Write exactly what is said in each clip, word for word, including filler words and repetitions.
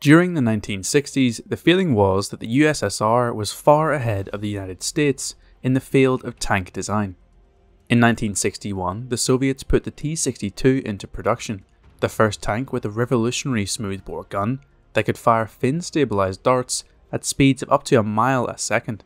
During the nineteen sixties, the feeling was that the U S S R was far ahead of the United States in the field of tank design. In nineteen sixty-one, the Soviets put the T sixty-two into production, the first tank with a revolutionary smoothbore gun that could fire fin-stabilized darts at speeds of up to a mile a second.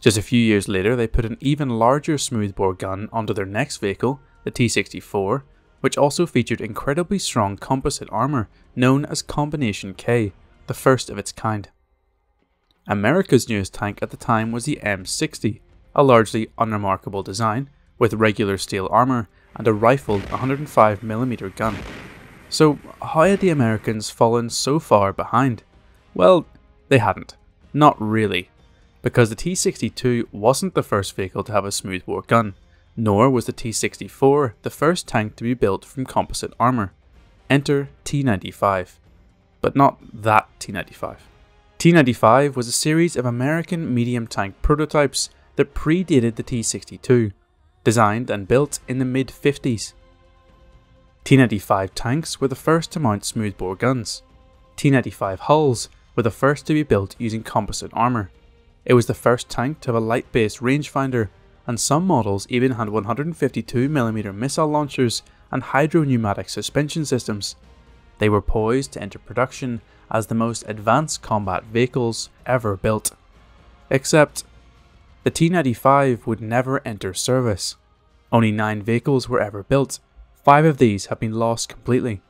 Just a few years later, they put an even larger smoothbore gun onto their next vehicle, the T sixty-four, which also featured incredibly strong composite armour known as Combination K, the first of its kind. America's newest tank at the time was the M sixty, a largely unremarkable design with regular steel armour and a rifled one hundred five millimeter gun. So how had the Americans fallen so far behind? Well, they hadn't. Not really. Because the T sixty-two wasn't the first vehicle to have a smoothbore gun, nor was the T sixty-four the first tank to be built from composite armour. Enter T ninety-five. But not that T ninety-five. T ninety-five was a series of American medium tank prototypes that predated the T sixty-two, designed and built in the mid fifties. T ninety-five tanks were the first to mount smoothbore guns. T ninety-five hulls were the first to be built using composite armour. It was the first tank to have a light-based rangefinder, and some models even had one hundred fifty-two millimeter missile launchers and hydropneumatic suspension systems. They were poised to enter production as the most advanced combat vehicles ever built. Except, the T ninety-five would never enter service. Only nine vehicles were ever built. Five of these have been lost completely.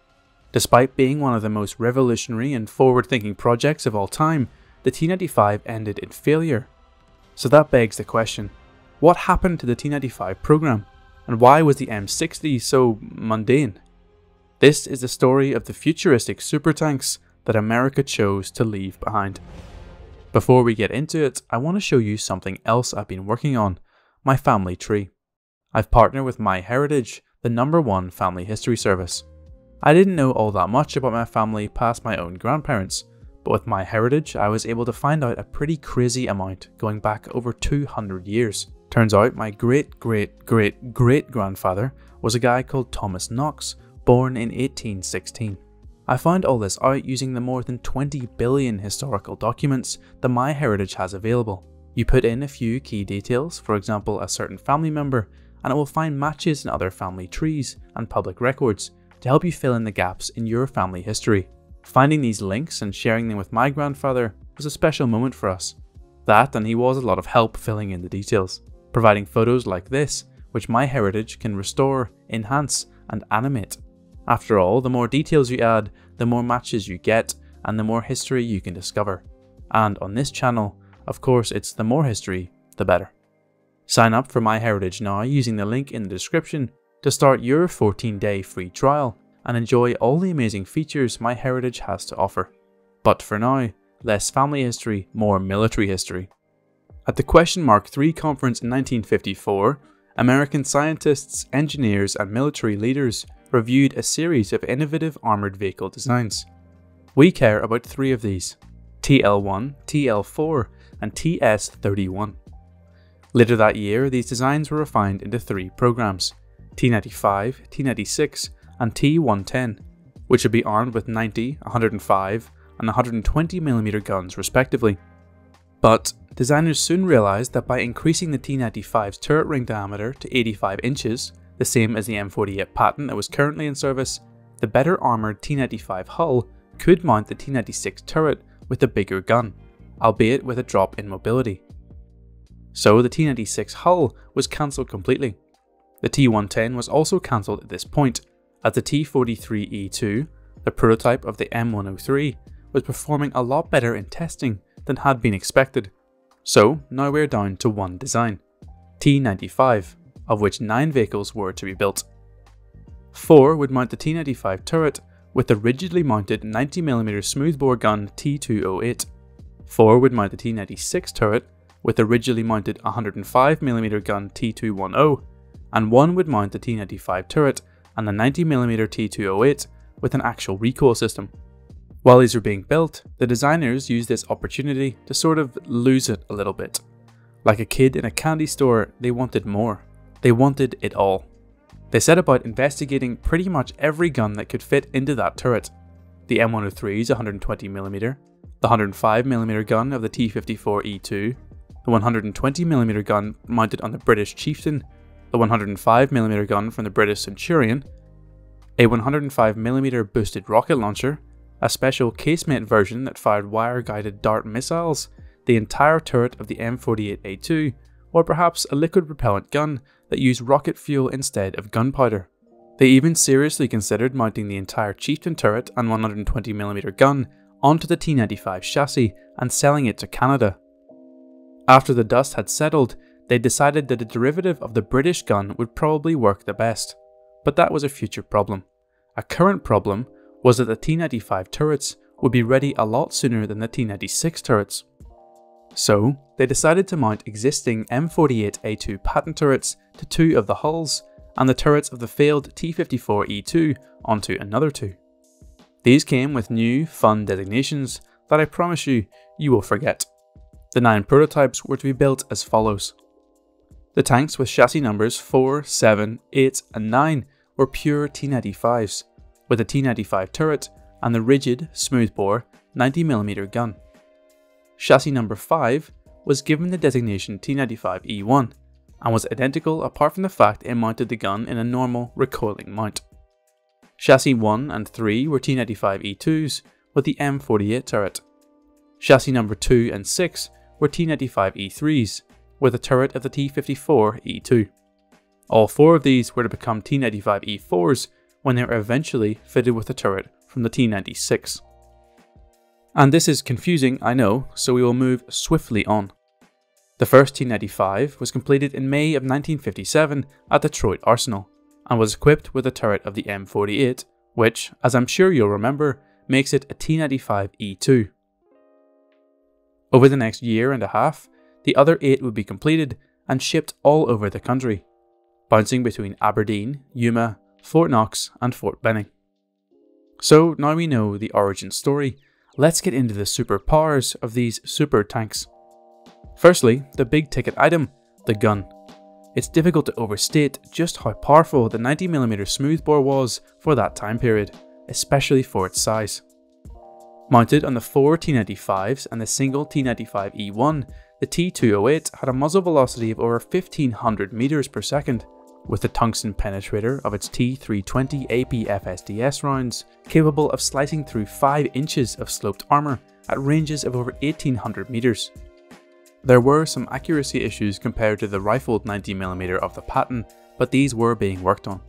Despite being one of the most revolutionary and forward-thinking projects of all time, the T ninety-five ended in failure. So that begs the question, what happened to the T ninety-five program, and why was the M sixty so mundane? This is the story of the futuristic supertanks that America chose to leave behind. Before we get into it, I want to show you something else I've been working on, my family tree. I've partnered with MyHeritage, the number one family history service. I didn't know all that much about my family past my own grandparents, but with MyHeritage, I was able to find out a pretty crazy amount going back over two hundred years. Turns out my great-great-great-great-grandfather was a guy called Thomas Knox, born in eighteen sixteen. I found all this out using the more than twenty billion historical documents that MyHeritage has available. You put in a few key details, for example a certain family member, and it will find matches in other family trees and public records to help you fill in the gaps in your family history. Finding these links and sharing them with my grandfather was a special moment for us. That, and he was a lot of help filling in the details, providing photos like this, which MyHeritage can restore, enhance, and animate. After all, the more details you add, the more matches you get, and the more history you can discover. And on this channel, of course, it's the more history, the better. Sign up for MyHeritage now using the link in the description to start your fourteen day free trial and enjoy all the amazing features MyHeritage has to offer. But for now, less family history, more military history. At the Question Mark three conference in nineteen fifty-four, American scientists, engineers and military leaders reviewed a series of innovative armoured vehicle designs. We care about three of these, T L one, T L four and T S thirty-one. Later that year, these designs were refined into three programs, T ninety-five, T ninety-six and T one ten, which would be armed with ninety, one hundred five and one hundred twenty millimeter guns respectively. But designers soon realised that by increasing the T ninety-five's turret ring diameter to eighty-five inches, the same as the M forty-eight Patton that was currently in service, the better armoured T ninety-five hull could mount the T ninety-six turret with a bigger gun, albeit with a drop in mobility. So the T ninety-six hull was cancelled completely. The T one ten was also cancelled at this point, as the T forty-three E two, the prototype of the M one oh three, was performing a lot better in testing than had been expected. So now we're down to one design, T ninety-five, of which nine vehicles were to be built. Four would mount the T ninety-five turret with the rigidly mounted ninety millimeter smoothbore gun T two oh eight. Four would mount the T ninety-six turret with the rigidly mounted one hundred five millimeter gun T two ten, and one would mount the T ninety-five turret and the ninety millimeter T two oh eight with an actual recoil system. While these were being built, the designers used this opportunity to sort of lose it a little bit. Like a kid in a candy store, they wanted more. They wanted it all. They set about investigating pretty much every gun that could fit into that turret. The M one oh three's one hundred twenty millimeter, the one hundred five millimeter gun of the T fifty-four E two, the one hundred twenty millimeter gun mounted on the British Chieftain, the one hundred five millimeter gun from the British Centurion, a one hundred five millimeter boosted rocket launcher, a special casemate version that fired wire-guided DART missiles, the entire turret of the M forty-eight A two, or perhaps a liquid-propellant gun that used rocket fuel instead of gunpowder. They even seriously considered mounting the entire Chieftain turret and one hundred twenty millimeter gun onto the T ninety-five chassis and selling it to Canada. After the dust had settled, they decided that a derivative of the British gun would probably work the best. But that was a future problem. A current problem was that the T ninety-five turrets would be ready a lot sooner than the T ninety-six turrets. So, they decided to mount existing M forty-eight A two Patton turrets to two of the hulls, and the turrets of the failed T fifty-four E two onto another two. These came with new, fun designations that I promise you, you will forget. The nine prototypes were to be built as follows. The tanks with chassis numbers four, seven, eight and nine were pure T ninety-fives, with a T ninety-five turret and the rigid, smoothbore ninety millimeter gun. Chassis number five was given the designation T ninety-five E one, and was identical apart from the fact it mounted the gun in a normal, recoiling mount. Chassis one and three were T ninety-five E twos with the M forty-eight turret. Chassis number two and six were T ninety-five E threes with a turret of the T fifty-four E two. All four of these were to become T ninety-five E fours when they were eventually fitted with a turret from the T ninety-six. And this is confusing, I know, so we will move swiftly on. The first T ninety-five was completed in May of nineteen fifty-seven at the Detroit Arsenal, and was equipped with a turret of the M forty-eight, which, as I'm sure you'll remember, makes it a T ninety-five E two. Over the next year and a half, the other eight would be completed and shipped all over the country, bouncing between Aberdeen, Yuma, Fort Knox and Fort Benning. So now we know the origin story, let's get into the superpowers of these super tanks. Firstly, the big ticket item, the gun. It's difficult to overstate just how powerful the ninety millimeter smoothbore was for that time period, especially for its size. Mounted on the four T ninety-fives and the single T ninety-five E one, the T two oh eight had a muzzle velocity of over fifteen hundred meters per second, with the tungsten penetrator of its T three twenty A P F S D S rounds capable of slicing through five inches of sloped armour at ranges of over eighteen hundred meters. There were some accuracy issues compared to the rifled ninety millimeter of the Patton, but these were being worked on.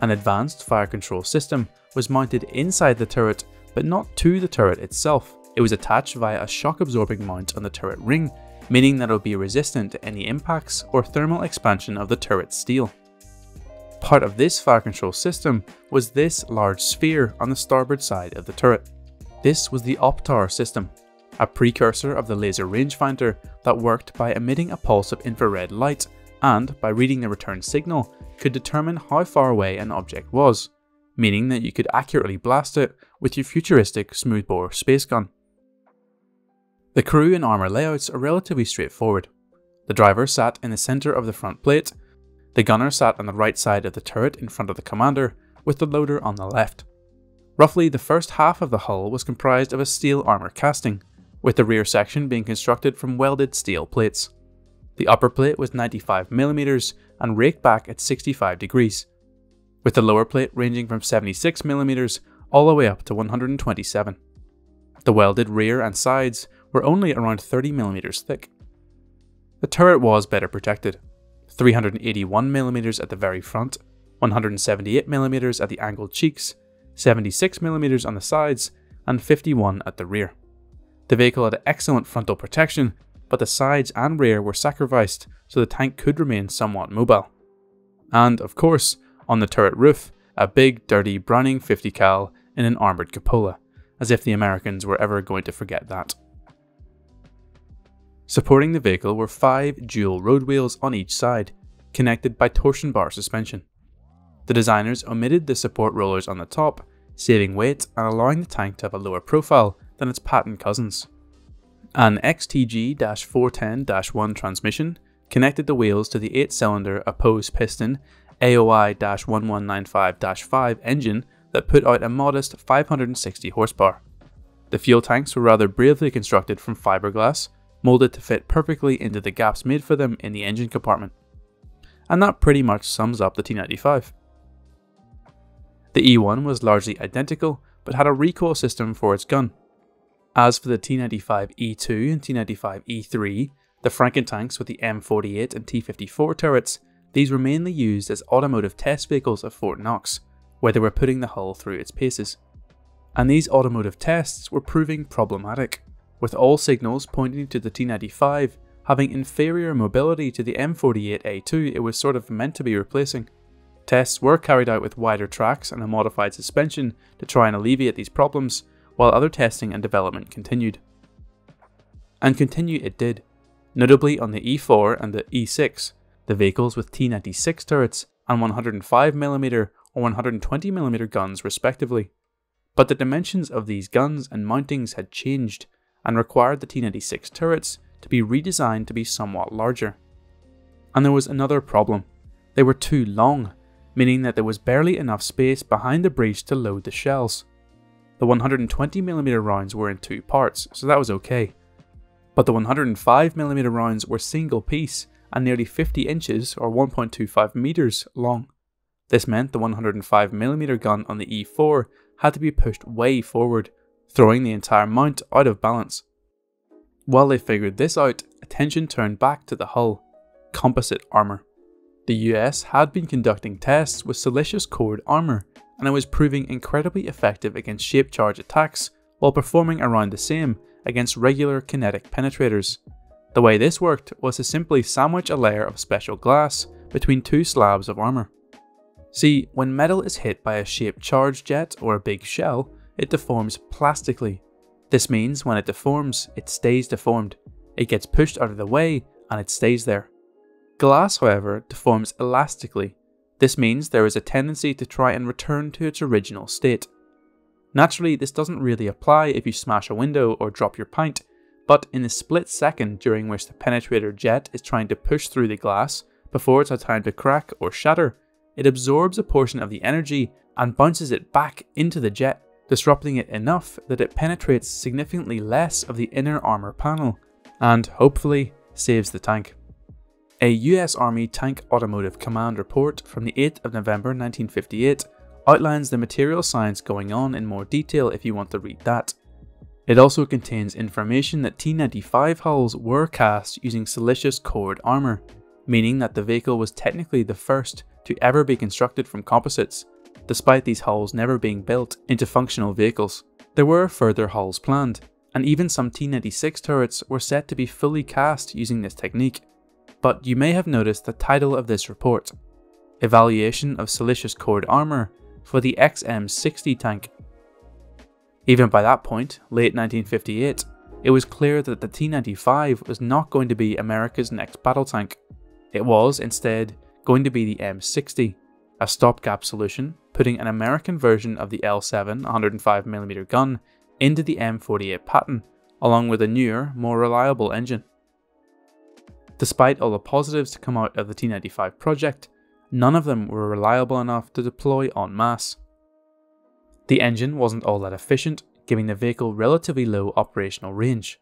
An advanced fire control system was mounted inside the turret, but not to the turret itself. It was attached via a shock absorbing mount on the turret ring, meaning that it would be resistant to any impacts or thermal expansion of the turret steel. Part of this fire control system was this large sphere on the starboard side of the turret. This was the Optar system, a precursor of the laser rangefinder that worked by emitting a pulse of infrared light and, by reading the return signal, could determine how far away an object was, meaning that you could accurately blast it with your futuristic smoothbore space gun. The crew and armour layouts are relatively straightforward. The driver sat in the centre of the front plate, the gunner sat on the right side of the turret in front of the commander, with the loader on the left. Roughly the first half of the hull was comprised of a steel armour casting, with the rear section being constructed from welded steel plates. The upper plate was ninety-five millimeter and raked back at sixty-five degrees, with the lower plate ranging from seventy-six millimeter all the way up to one hundred twenty-seven. The welded rear and sides were only around thirty millimeter thick. The turret was better protected, three hundred eighty-one millimeter at the very front, one hundred seventy-eight millimeter at the angled cheeks, seventy-six millimeter on the sides and fifty-one at the rear. The vehicle had excellent frontal protection, but the sides and rear were sacrificed so the tank could remain somewhat mobile. And of course, on the turret roof, a big dirty Browning fifty cal in an armoured cupola, as if the Americans were ever going to forget that. Supporting the vehicle were five dual road wheels on each side, connected by torsion bar suspension. The designers omitted the support rollers on the top, saving weight and allowing the tank to have a lower profile than its Patton cousins. An X T G four ten one transmission connected the wheels to the eight cylinder opposed piston A O I one one nine five dash five engine that put out a modest five hundred sixty horsepower. The fuel tanks were rather bravely constructed from fiberglass, moulded to fit perfectly into the gaps made for them in the engine compartment. And that pretty much sums up the T ninety-five. The E one was largely identical, but had a recoil system for its gun. As for the T ninety-five E two and T ninety-five E three, the Franken tanks with the M forty-eight and T fifty-four turrets, these were mainly used as automotive test vehicles at Fort Knox, where they were putting the hull through its paces. And these automotive tests were proving problematic, with all signals pointing to the T ninety-five having inferior mobility to the M forty-eight A two it was sort of meant to be replacing. Tests were carried out with wider tracks and a modified suspension to try and alleviate these problems, while other testing and development continued. And continue it did, notably on the E four and the E six, the vehicles with T ninety-six turrets and one hundred five millimeter or one hundred twenty millimeter guns respectively. But the dimensions of these guns and mountings had changed, and required the T ninety-six turrets to be redesigned to be somewhat larger. And there was another problem. They were too long, meaning that there was barely enough space behind the breech to load the shells. The one hundred twenty millimeter rounds were in two parts, so that was okay. But the one hundred five millimeter rounds were single piece and nearly fifty inches or one point two five meters long. This meant the one hundred five millimeter gun on the E four had to be pushed way forward, throwing the entire mount out of balance. While they figured this out, attention turned back to the hull, composite armour. The U S had been conducting tests with siliceous cord armour, and it was proving incredibly effective against shape charge attacks while performing around the same against regular kinetic penetrators. The way this worked was to simply sandwich a layer of special glass between two slabs of armour. See, when metal is hit by a shaped charge jet or a big shell, it deforms plastically. This means when it deforms, it stays deformed. It gets pushed out of the way and it stays there. Glass, however, deforms elastically. This means there is a tendency to try and return to its original state. Naturally, this doesn't really apply if you smash a window or drop your pint, but in the split second during which the penetrator jet is trying to push through the glass before it's had time to crack or shatter, it absorbs a portion of the energy and bounces it back into the jet, disrupting it enough that it penetrates significantly less of the inner armour panel, and hopefully saves the tank. A U S Army Tank Automotive Command report from the eighth of November nineteen fifty-eight outlines the material science going on in more detail if you want to read that. It also contains information that T ninety-five hulls were cast using siliceous cord armour, meaning that the vehicle was technically the first to ever be constructed from composites, despite these hulls never being built into functional vehicles. There were further hulls planned, and even some T ninety-six turrets were set to be fully cast using this technique. But you may have noticed the title of this report, Evaluation of Siliceous Cord Armour for the X M sixty Tank. Even by that point, late nineteen fifty-eight, it was clear that the T ninety-five was not going to be America's next battle tank. It was, instead, going to be the M sixty, a stopgap solution, putting an American version of the L seven one hundred five millimeter gun into the M forty-eight Patton, along with a newer, more reliable engine. Despite all the positives to come out of the T ninety-five project, none of them were reliable enough to deploy en masse. The engine wasn't all that efficient, giving the vehicle relatively low operational range.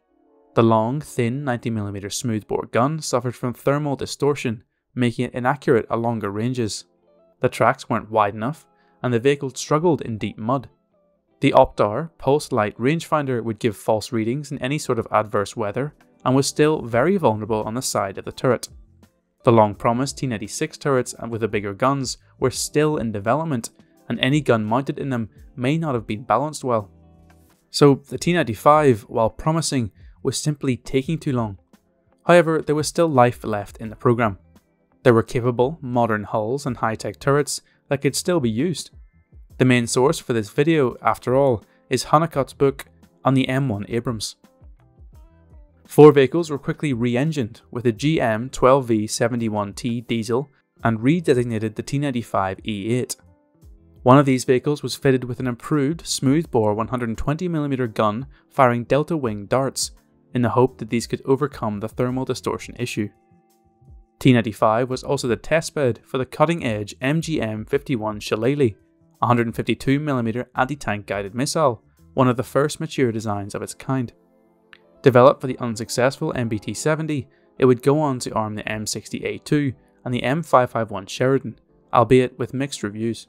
The long, thin ninety millimeter smoothbore gun suffered from thermal distortion, making it inaccurate at longer ranges. The tracks weren't wide enough, and the vehicle struggled in deep mud. The Optar pulse light rangefinder would give false readings in any sort of adverse weather, and was still very vulnerable on the side of the turret. The long-promised T ninety-six turrets with the bigger guns were still in development, and any gun mounted in them may not have been balanced well. So the T ninety-five, while promising, was simply taking too long. However, there was still life left in the program. There were capable, modern hulls and high-tech turrets that could still be used. The main source for this video, after all, is Hunnicutt's book on the M one Abrams. Four vehicles were quickly re-engined with a G M twelve V seventy-one T diesel and redesignated the T ninety-five E eight. One of these vehicles was fitted with an improved smoothbore one hundred twenty millimeter gun firing delta-wing darts, in the hope that these could overcome the thermal distortion issue. T ninety-five was also the testbed for the cutting-edge M G M fifty-one Shillelagh, one hundred fifty-two millimeter anti-tank guided missile, one of the first mature designs of its kind. Developed for the unsuccessful M B T seventy, it would go on to arm the M sixty A two and the M five fifty-one Sheridan, albeit with mixed reviews.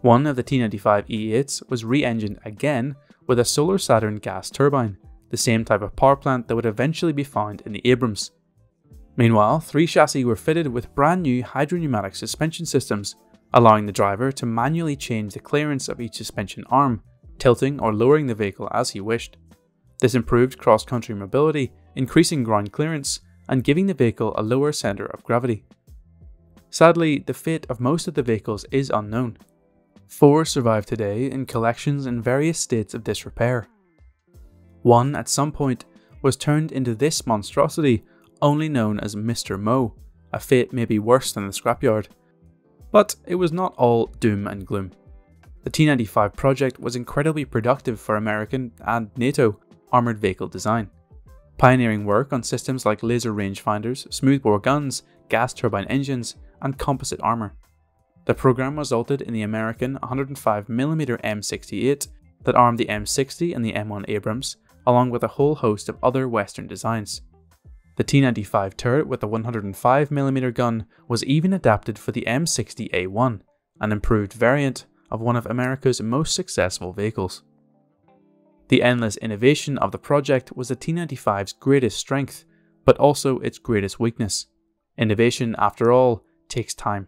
One of the T ninety-five E eights was re-engined again with a solar Saturn gas turbine, the same type of power plant that would eventually be found in the Abrams. Meanwhile, three chassis were fitted with brand new hydropneumatic suspension systems, allowing the driver to manually change the clearance of each suspension arm, tilting or lowering the vehicle as he wished. This improved cross-country mobility, increasing ground clearance, and giving the vehicle a lower centre of gravity. Sadly, the fate of most of the vehicles is unknown. Four survive today in collections in various states of disrepair. One, at some point, was turned into this monstrosity, only known as Mister Moe, a fate maybe worse than the scrapyard. But it was not all doom and gloom. The T ninety-five project was incredibly productive for American and NATO armoured vehicle design. Pioneering work on systems like laser rangefinders, smoothbore guns, gas turbine engines, and composite armour. The programme resulted in the American one hundred five millimeter M sixty-eight that armed the M sixty and the M one Abrams, along with a whole host of other Western designs. The T ninety-five turret with a one hundred five millimeter gun was even adapted for the M sixty A one, an improved variant of one of America's most successful vehicles. The endless innovation of the project was the T ninety-five's greatest strength, but also its greatest weakness. Innovation, after all, takes time.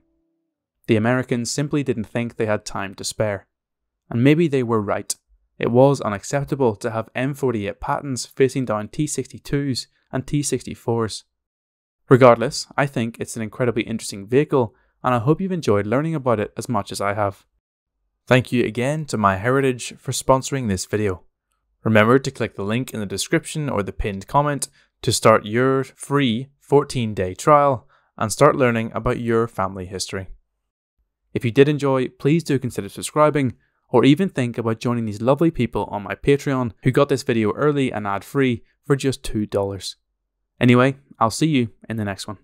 The Americans simply didn't think they had time to spare. And maybe they were right. It was unacceptable to have M forty-eight Pattons facing down T sixty-twos and T sixty-fours. Regardless, I think it's an incredibly interesting vehicle, and I hope you've enjoyed learning about it as much as I have. Thank you again to MyHeritage for sponsoring this video. Remember to click the link in the description or the pinned comment to start your free fourteen day trial and start learning about your family history. If you did enjoy, please do consider subscribing, or even think about joining these lovely people on my Patreon who got this video early and ad-free for just two dollars. Anyway, I'll see you in the next one.